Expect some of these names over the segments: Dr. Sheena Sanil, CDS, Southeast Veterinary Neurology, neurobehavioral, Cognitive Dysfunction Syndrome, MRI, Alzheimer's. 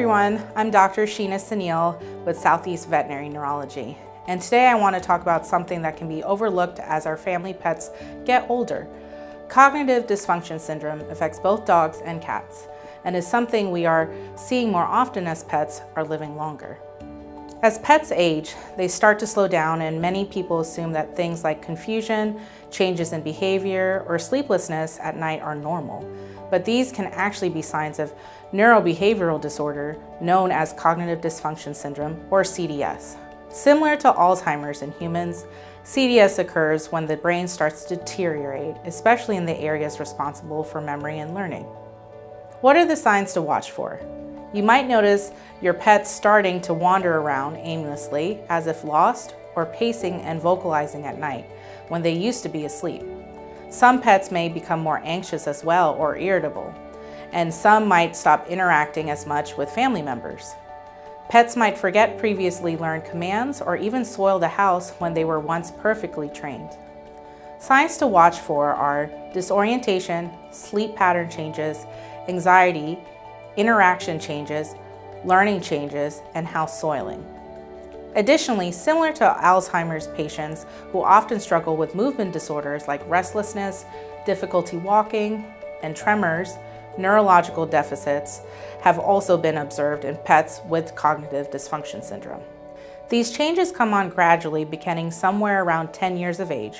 everyone, I'm Dr. Sheena Sanil with Southeast Veterinary Neurology, and today I want to talk about something that can be overlooked as our family pets get older. Cognitive dysfunction syndrome affects both dogs and cats, and is something we are seeing more often as pets are living longer. As pets age, they start to slow down, and many people assume that things like confusion, changes in behavior, or sleeplessness at night are normal. But these can actually be signs of neurobehavioral disorder known as cognitive dysfunction syndrome, or CDS. Similar to Alzheimer's in humans, CDS occurs when the brain starts to deteriorate, especially in the areas responsible for memory and learning. What are the signs to watch for? You might notice your pet starting to wander around aimlessly, as if lost, or pacing and vocalizing at night when they used to be asleep. Some pets may become more anxious as well, or irritable, and some might stop interacting as much with family members. Pets might forget previously learned commands or even soil the house when they were once perfectly trained. Signs to watch for are disorientation, sleep pattern changes, anxiety, interaction changes, learning changes, and house soiling. Additionally, similar to Alzheimer's patients who often struggle with movement disorders like restlessness, difficulty walking, and tremors, neurological deficits have also been observed in pets with cognitive dysfunction syndrome. These changes come on gradually, beginning somewhere around 10 years of age,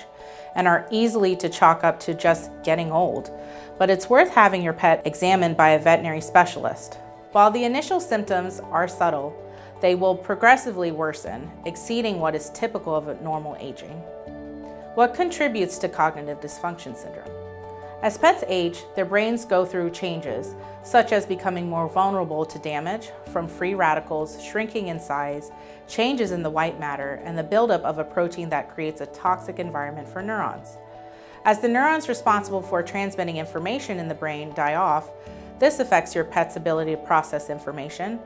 and are easily to chalk up to just getting old, but it's worth having your pet examined by a veterinary specialist. While the initial symptoms are subtle, they will progressively worsen, exceeding what is typical of normal aging. What contributes to cognitive dysfunction syndrome? As pets age, their brains go through changes, such as becoming more vulnerable to damage from free radicals, shrinking in size, changes in the white matter, and the buildup of a protein that creates a toxic environment for neurons. As the neurons responsible for transmitting information in the brain die off, this affects your pet's ability to process information,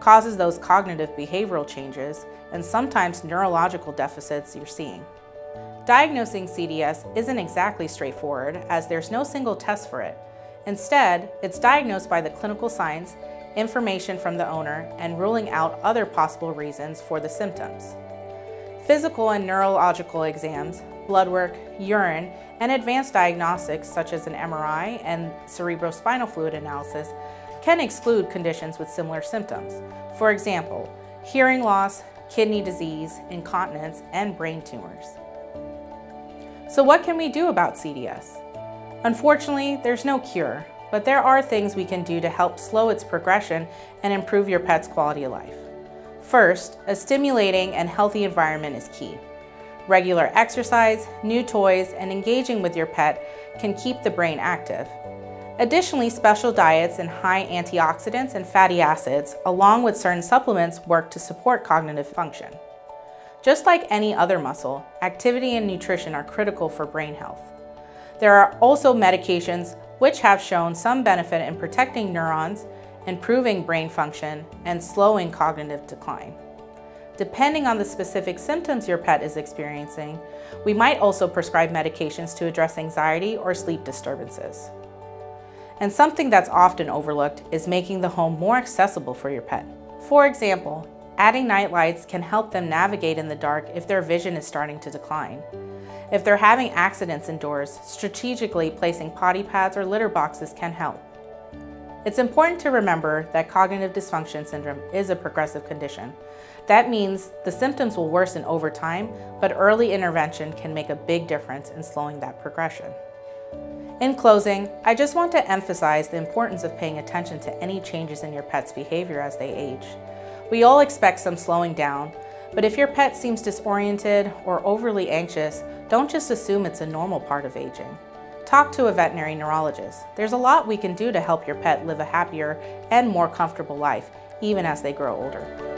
causes those cognitive behavioral changes, and sometimes neurological deficits you're seeing. Diagnosing CDS isn't exactly straightforward, as there's no single test for it. Instead, it's diagnosed by the clinical signs, information from the owner, and ruling out other possible reasons for the symptoms. Physical and neurological exams, blood work, urine, and advanced diagnostics such as an MRI and cerebrospinal fluid analysis can exclude conditions with similar symptoms. For example, hearing loss, kidney disease, incontinence, and brain tumors. So what can we do about CDS? Unfortunately, there's no cure, but there are things we can do to help slow its progression and improve your pet's quality of life. First, a stimulating and healthy environment is key. Regular exercise, new toys, and engaging with your pet can keep the brain active. Additionally, special diets and high antioxidants and fatty acids, along with certain supplements, work to support cognitive function. Just like any other muscle, activity and nutrition are critical for brain health. There are also medications which have shown some benefit in protecting neurons, improving brain function, and slowing cognitive decline. Depending on the specific symptoms your pet is experiencing, we might also prescribe medications to address anxiety or sleep disturbances. And something that's often overlooked is making the home more accessible for your pet. For example, adding night lights can help them navigate in the dark if their vision is starting to decline. If they're having accidents indoors, strategically placing potty pads or litter boxes can help. It's important to remember that cognitive dysfunction syndrome is a progressive condition. That means the symptoms will worsen over time, but early intervention can make a big difference in slowing that progression. In closing, I just want to emphasize the importance of paying attention to any changes in your pet's behavior as they age. We all expect some slowing down, but if your pet seems disoriented or overly anxious, don't just assume it's a normal part of aging. Talk to a veterinary neurologist. There's a lot we can do to help your pet live a happier and more comfortable life, even as they grow older.